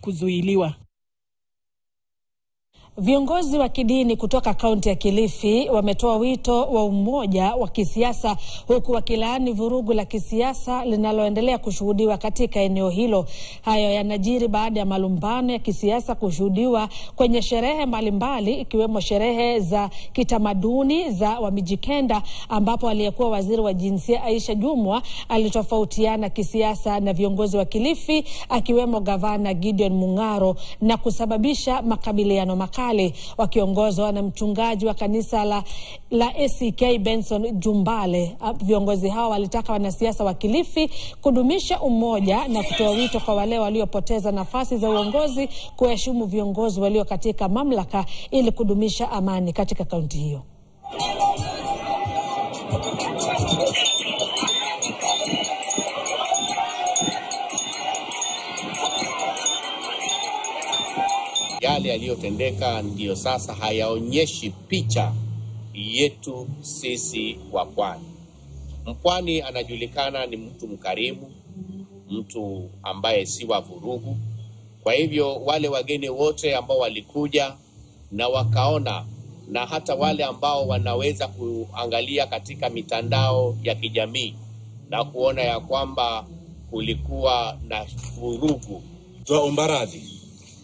kuzuiliwa. Viongozi wa kidini kutoka kaunti ya Kilifi wametoa wito wa umoja wa kisiasa huku wakilaani vurugu la kisiasa linaloendelea kushuhudiwa katika eneo hilo. Hayo yanajiri baada ya malumbano ya kisiasa kushuhudiwa kwenye sherehe mbalimbali ikiwemo sherehe za kitamaduni za Wamijikenda, ambapo aliyekuwa waziri wa jinsia Aisha Jumwa alitofautiana kisiasa na viongozi wa Kilifi akiwemo gavana Gideon Mung'aro na kusababisha makabiliano makali. Wakiongozwa na mchungaji wa kanisa la ACK Benson Jumbale, viongozi hao walitaka wanasiasa wa Kilifi kudumisha umoja na kutoa wito kwa wale waliopoteza nafasi za uongozi kuheshimu viongozi walio katika mamlaka ili kudumisha amani katika kaunti hiyo. Yale yaliyotendeka ndiyo sasa hayaonyeshi picha yetu sisi wa Pwani. Mkwani anajulikana ni mtu mkarimu, mtu ambaye si wa vurugu. Kwa hivyo wale wageni wote ambao walikuja na wakaona, na hata wale ambao wanaweza kuangalia katika mitandao ya kijamii na kuona ya kwamba kulikuwa na vurugu, tuomba radhi.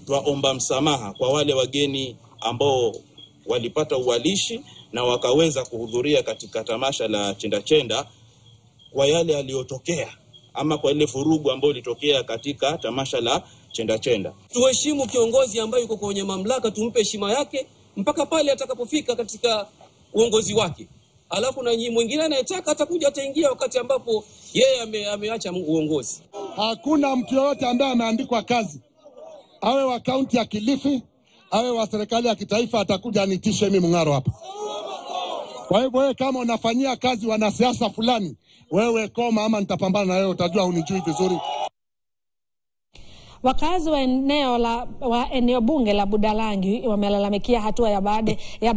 Tuomba msamaha kwa wale wageni ambao walipata uwalishi na wakaweza kuhudhuria katika tamasha la Chenda Chenda kwa yale yaliyotokea, ama kwa ile furugu ambayo ilitokea katika tamasha la Chenda Chenda. Tuheshimu kiongozi ambaye yuko kwenye mamlaka, tumpe heshima yake mpaka pale atakapofika katika uongozi wake. Alafu na nyinyi mwingine anayetaka atakuja, ataingia wakati ambapo yeye ameacha uongozi. Hakuna mtu yote ambaye ameandikwa kazi, awe wa kaunti ya Kilifi, awe wa serikali ya kitaifa, atakuja anitishe mimi Mung'aro hapa. Kwa hivyo wewe kama unafanyia kazi wanasiasa fulani, wewe koma ama nitapambana na wewe, utajua hunijui vizuri. Wakazi wa eneo bunge la Budalangi wamelalamikia hatua ya baada ya